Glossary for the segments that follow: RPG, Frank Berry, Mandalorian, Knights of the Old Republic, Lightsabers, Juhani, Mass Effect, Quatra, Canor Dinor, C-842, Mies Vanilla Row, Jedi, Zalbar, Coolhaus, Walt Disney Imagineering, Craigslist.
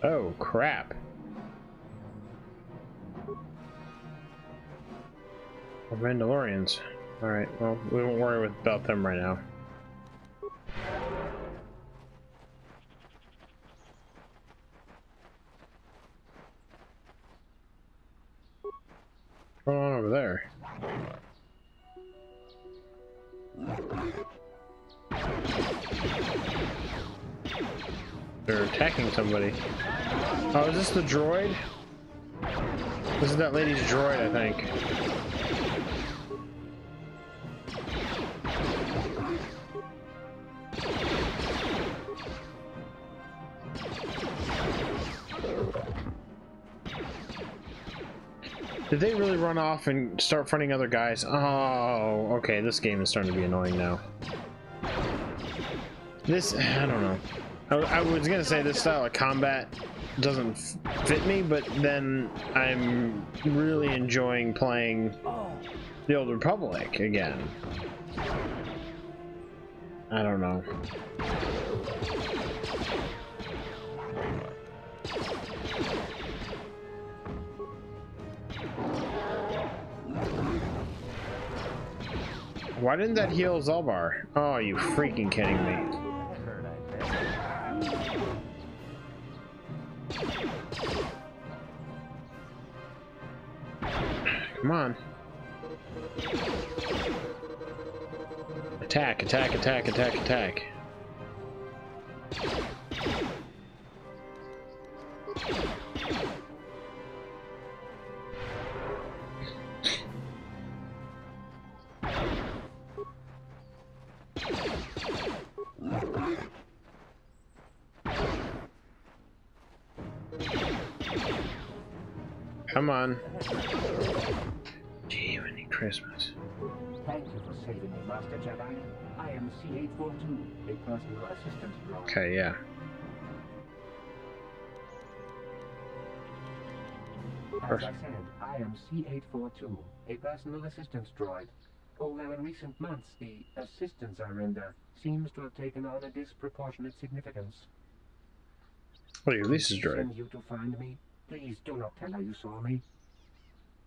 Oh, crap. We're Mandalorians. Alright, well, we won't worry about them right now. What's going on over there? They're attacking somebody. Oh, is this the droid? This is that lady's droid, I think. Did they really run off and start fronting other guys? Oh, okay, this game is starting to be annoying now. This, I don't know. I was gonna say this style of combat doesn't fit me, but then I'm really enjoying playing the Old Republic again. I don't know. Why didn't that heal Zalbar? Oh, are you freaking kidding me? Come on. Attack, attack, attack, attack, attack. Come on. Gee, we need Christmas. Thank you for saving me, Master Jedi. I am C-842, a personal assistant. Okay, yeah. As I said, I am C-842, a personal assistance droid. Although in recent months, the assistance I render seems to have taken on a disproportionate significance. Well, your lease is droid. You to find me? Please do not tell her you saw me.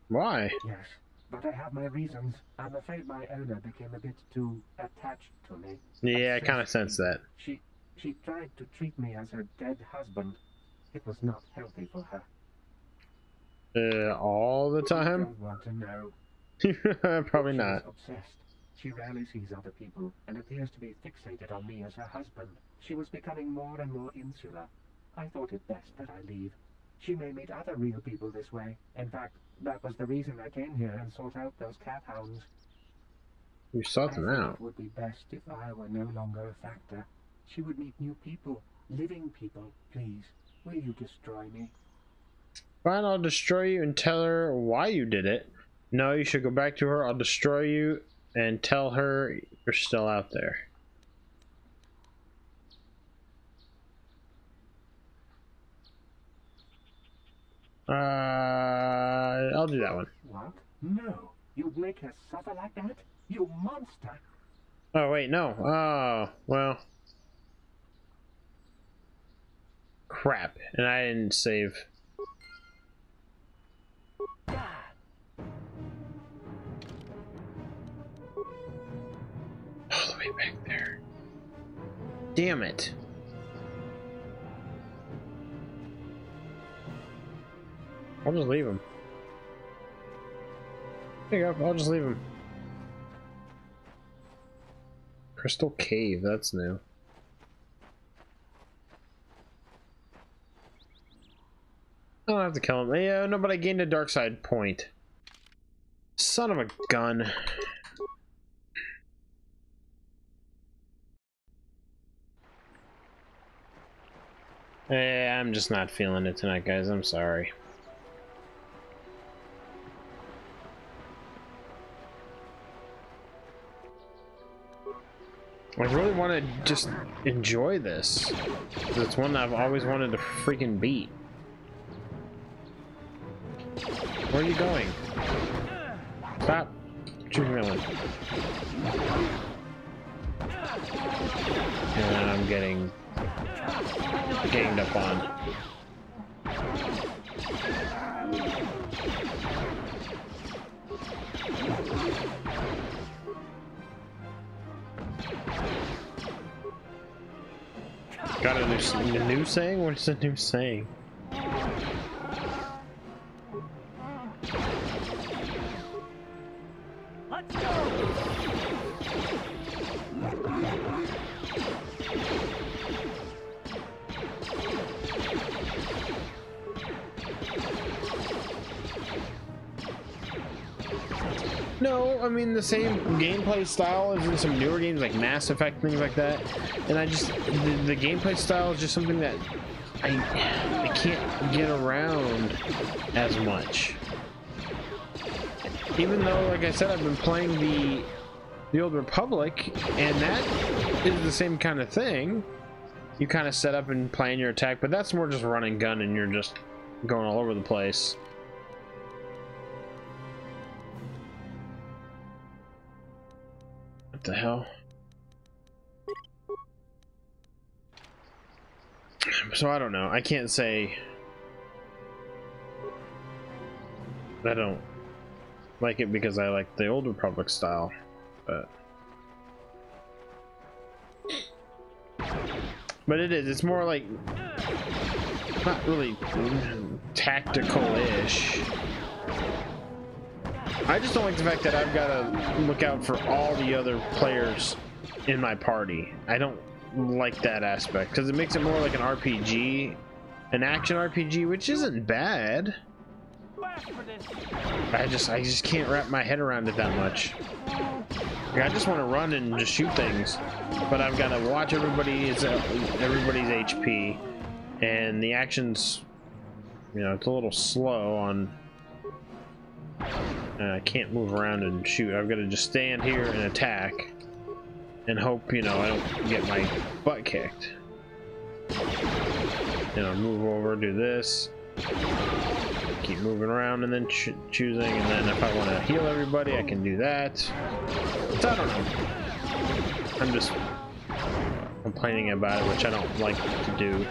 Why? Yes, but I have my reasons. I'm afraid my owner became a bit too attached to me. Yeah, I kind of sense that. She tried to treat me as her dead husband. It was not healthy for her. All the time? I don't want to know. Probably not. Obsessed. She rarely sees other people and appears to be fixated on me as her husband. She was becoming more and more insular. I thought it best that I leave. She may meet other real people this way. In fact, that was the reason I came here and sought out those cat hounds. You sought them out? It would be best if I were no longer a factor. She would meet new people, living people. Please, will you destroy me? Fine, I'll destroy you and tell her why you did it. No, you should go back to her. I'll destroy you and tell her you're still out there. I'll do that one. What? No, you make her suffer like that? You monster! Oh, wait, no. Oh, well. Crap, and I didn't save. All the way back there. Damn it. I'll just leave him. There you go, I'll just leave him. Crystal Cave, that's new. I don't have to kill him. Yeah, no, but I gained a dark side point. Son of a gun. I'm just not feeling it tonight, guys. I'm sorry. I really want to just enjoy this, because it's one I've always wanted to freaking beat. Where are you going? Stop drilling. And I'm getting ganged up on. Got a new saying? What is the new saying? Let's go! No, I mean the same gameplay style as in some newer games like Mass Effect, things like that. And I just the gameplay style is just something that I can't get around as much. Even though, like I said, I've been playing the Old Republic, and that is the same kind of thing. You kind of set up and plan your attack, but that's more just run and gun, and you're just going all over the place. What the hell? So I don't know. I can't say I don't like it because I like the Old Republic style, but it's more like not really tactical-ish. I just don't like the fact that I've got to look out for all the other players in my party. I don't like that aspect because it makes it more like an RPG, an action RPG, which isn't bad. I just can't wrap my head around it that much. Like, I just want to run and just shoot things, but I've got to watch everybody's HP, and the action's, you know, it's a little slow on. I can't move around and shoot. I've got to just stand here and attack and hope, you know, I don't get my butt kicked. You know, move over, do this, keep moving around, and then choosing, and then if I want to heal everybody, I can do that. So I don't know. I'm just complaining about it, which I don't like to do.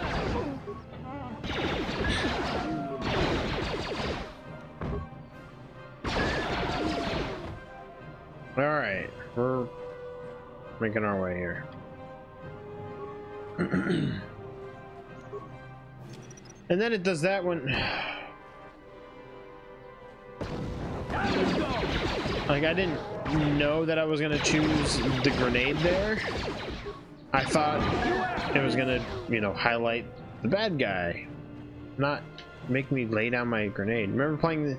All right, we're making our way here. And then it does that when, like, I didn't know that I was gonna choose the grenade there. I thought it was gonna, you know, highlight the bad guy, not make me lay down my grenade. Remember playing the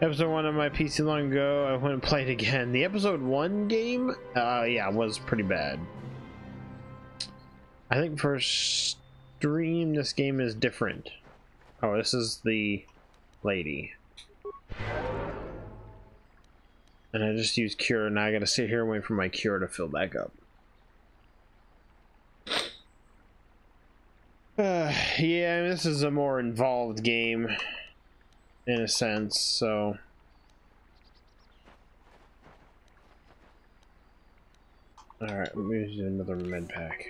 Episode 1 on my PC long ago, I went and played again. The Episode 1 game, yeah, was pretty bad. I think for stream, this game is different. Oh, this is the lady. And I just used cure, and now I gotta sit here and wait for my cure to fill back up. Yeah, I mean, this is a more involved game. In a sense, so alright, let me use another med pack.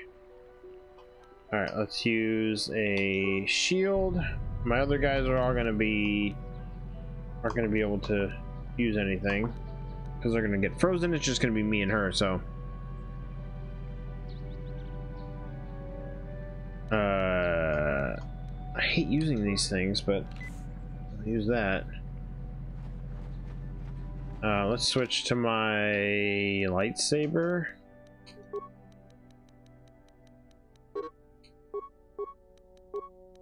Alright, let's use a shield. My other guys are all gonna be aren't gonna be able to use anything because they're gonna get frozen. It's just gonna be me and her, so I hate using these things, but use that. Let's switch to my lightsaber.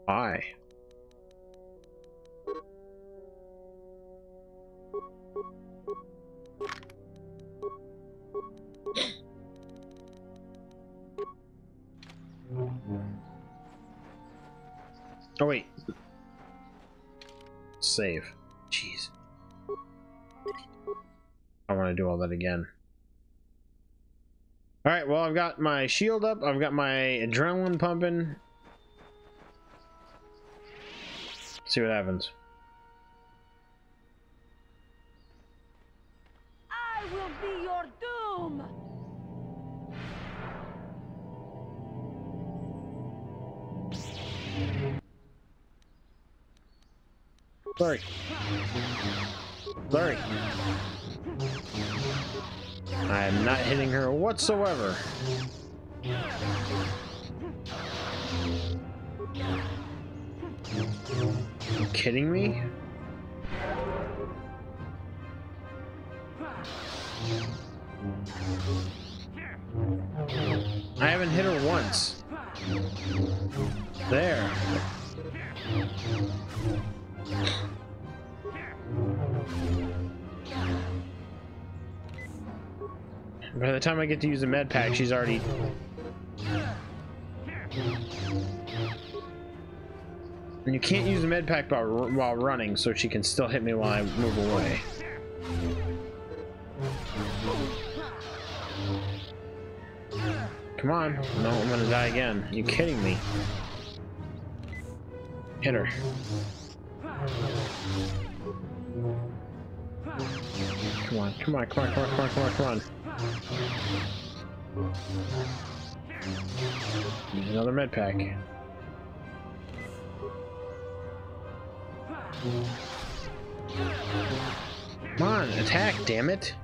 Hi. Oh wait. Save. Jeez. I want to do all that again. Alright, well, I've got my shield up. I've got my adrenaline pumping. Let's see what happens. I will be your doom! Sorry. Sorry. I am not hitting her whatsoever. Are you kidding me? I haven't hit her once. There. By the time I get to use the med pack, she's already... And you can't use the med pack while running, so she can still hit me while I move away. Come on. No, I'm gonna die again. Are you kidding me? Hit her. Come on, come on, come on, come on, come on, come on, come on. Use another med pack. Come on, attack, damn it.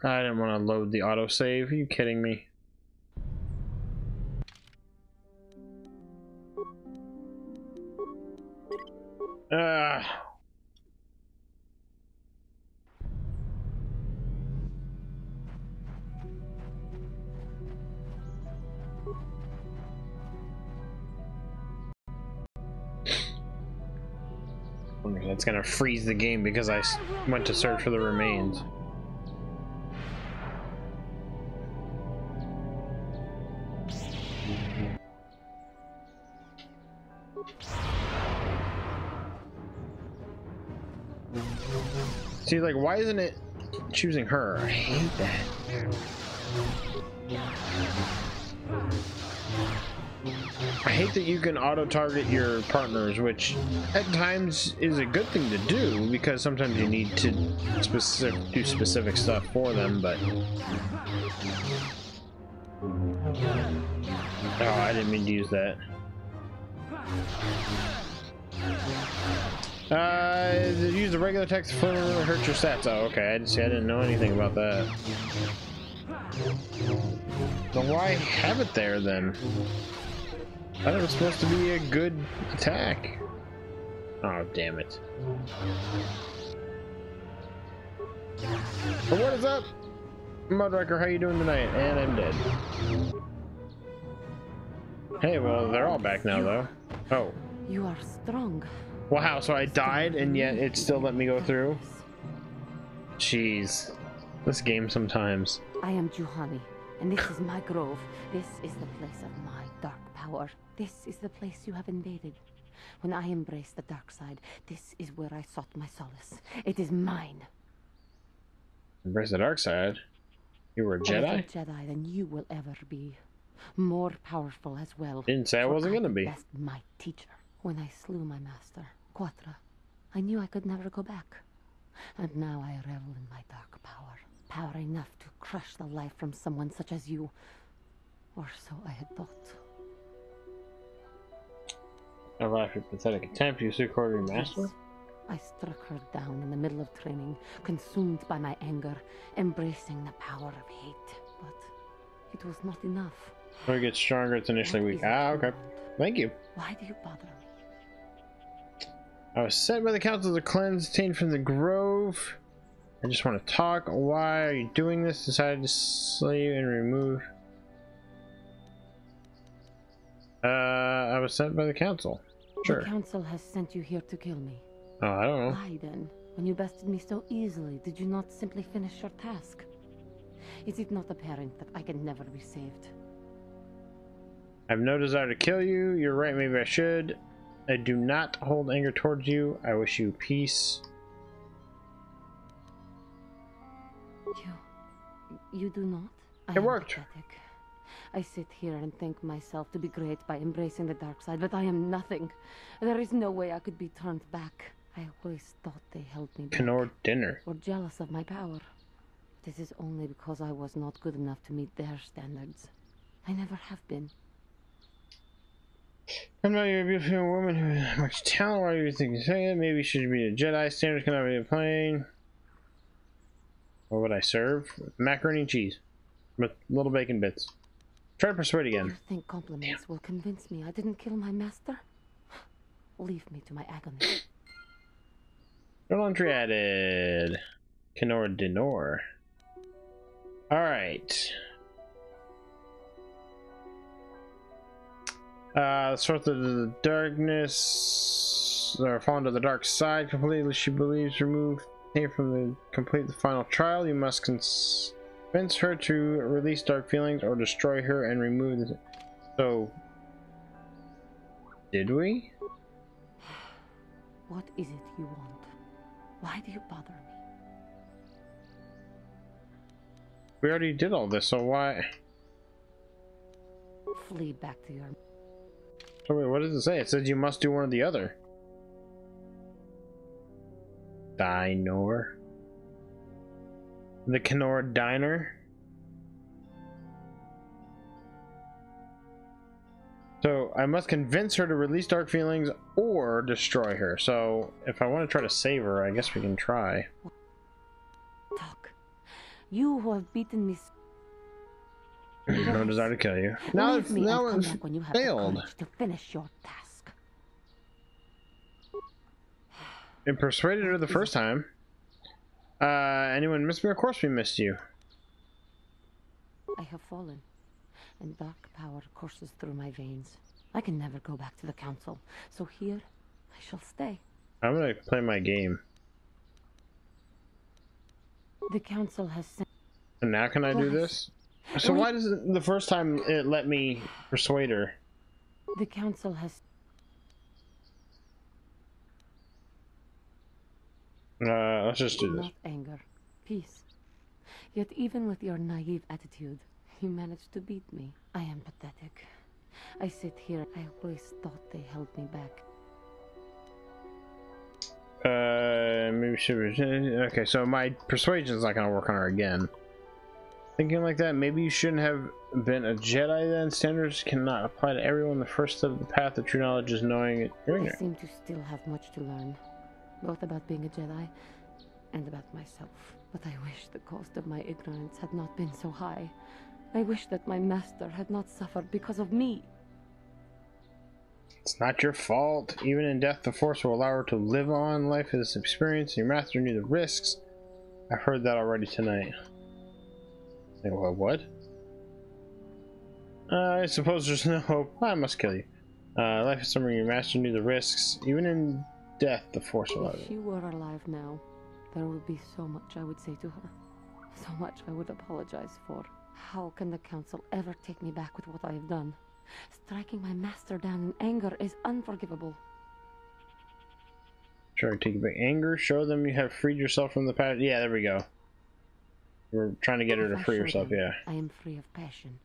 I didn't want to load the autosave. Are you kidding me? That's gonna freeze the game because I went to search for the remains. See, like, why isn't it choosing her? I hate that. I hate that you can auto-target your partners, which at times is a good thing to do, because sometimes you need to do specific stuff for them, but... Oh, I didn't mean to use that. Use the regular text to hurt your stats. Oh, okay. I didn't know anything about that. So why have it there then? I thought it was supposed to be a good attack. Oh, damn it. But what is up? Mudwrecker, how you doing tonight? And I'm dead. Hey, well, they're all back now, though. Oh. You are strong. Wow, so I died and yet it still let me go through? Jeez. This game sometimes. I am Juhani, and this is my grove. This is the place of my dark power. This is the place you have invaded. When I embraced the dark side, this is where I sought my solace. It is mine. Embrace the dark side? You were a Jedi? Better Jedi than you will ever be. More powerful as well. Didn't say I wasn't gonna be. Best my teacher. When I slew my master, Quatra, I knew I could never go back. And now I revel in my dark power. Power enough to crush the life from someone such as you. Or so I had thought. Of after pathetic attempt, you secured your master? Yes. I struck her down in the middle of training, consumed by my anger, embracing the power of hate. But it was not enough. When it gets stronger, it's initially weak. Ah, okay. Thank you. Why do you bother me? I was sent by the Council to cleanse, obtained from the Grove. I just want to talk. Why are you doing this? Decided to slay you and remove. I was sent by the council. Sure. The council has sent you here to kill me. Oh, I don't know. Why then, when you bested me so easily, did you not simply finish your task? Is it not apparent that I can never be saved? I have no desire to kill you. You're right, maybe I should. I do not hold anger towards you. I wish you peace. You do not? It worked. Pathetic. I sit here and think myself to be great by embracing the dark side, but I am nothing. There is no way I could be turned back. I always thought they held me back. Canor dinner. Or jealous of my power. This is only because I was not good enough to meet their standards. I never have been. I know you're a beautiful woman who has much talent. Why do you think you say that? Maybe she should be a Jedi. Standards cannot be plain. What would I serve? Macaroni and cheese. With little bacon bits. Try to persuade again. I think compliments will convince me I didn't kill my master. Leave me to my agony. Journal entry added. Canor Dinor. Alright. Sort of the darkness. Or fall into the dark side completely, she believes. Remove here from the complete the final trial. You must convince her to release dark feelings or destroy her and remove the. So did we? What is it you want? Why do you bother me? We already did all this, so why? Flee back to your. So wait, what does it say? It says you must do one or the other. Dinor. The Canor Diner. So I must convince her to release dark feelings or destroy her. So if I want to try to save her, I guess we can try. Talk. You who have beaten me. No desire to kill you. Now it's when you have failed to finish your task. And persuaded her the first time. Anyone miss me? Of course we missed you. I have fallen, and dark power courses through my veins. I can never go back to the council, so here I shall stay. I'm gonna play my game. The council has sent. And now can I do this? So why doesn't the first time it let me persuade her? The council has. Let's just do this. Not anger, peace. Yet even with your naive attitude, you managed to beat me. I am pathetic. I sit here. I always thought they held me back. Maybe should. Okay, so my persuasion is not gonna work on her again. Thinking like that, maybe you shouldn't have been a Jedi then. Standards cannot apply to everyone. The first step of the path to true knowledge is knowing it. I seem to still have much to learn. Both about being a Jedi and about myself. But I wish the cost of my ignorance had not been so high. I wish that my master had not suffered because of me. It's not your fault. Even in death, the Force will allow her to live on. Life is experience, and your master knew the risks. I heard that already tonight. Well, what? I suppose there's no hope. I must kill you. Life is something your master knew the risks. Even in death, the Force will. If she were alive now, there would be so much I would say to her, so much I would apologize for. How can the council ever take me back with what I have done? Striking my master down in anger is unforgivable. Try to take it back. Anger, show them you have freed yourself from the past. Yeah, there we go. We're trying to get her to free herself, yeah. I am free of passion,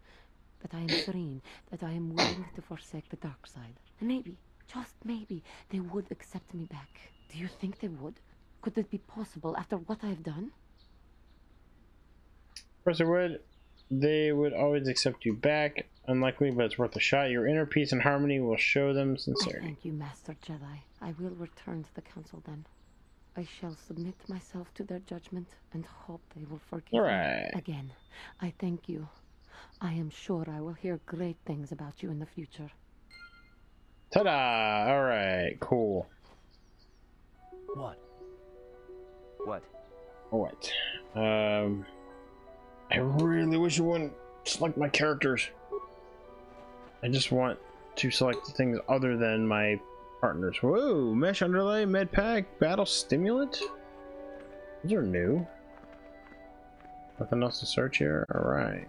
but I am serene, that I am willing to forsake the dark side. And maybe, just maybe, they would accept me back. Do you think they would? Could it be possible after what I've done? Of course they would. They would always accept you back. Unlikely, but it's worth a shot. Your inner peace and harmony will show them sincerity. Thank you, Master Jedi. I will return to the council then. I shall submit myself to their judgment and hope they will forgive me again. I thank you. I am sure I will hear great things about you in the future. Ta-da! Alright, cool. What? What? All right. I really wish you wouldn't select my characters. I just want to select things other than my partners. Whoa, mesh underlay, med pack, battle stimulant. Those are new. Nothing else to search here. All right.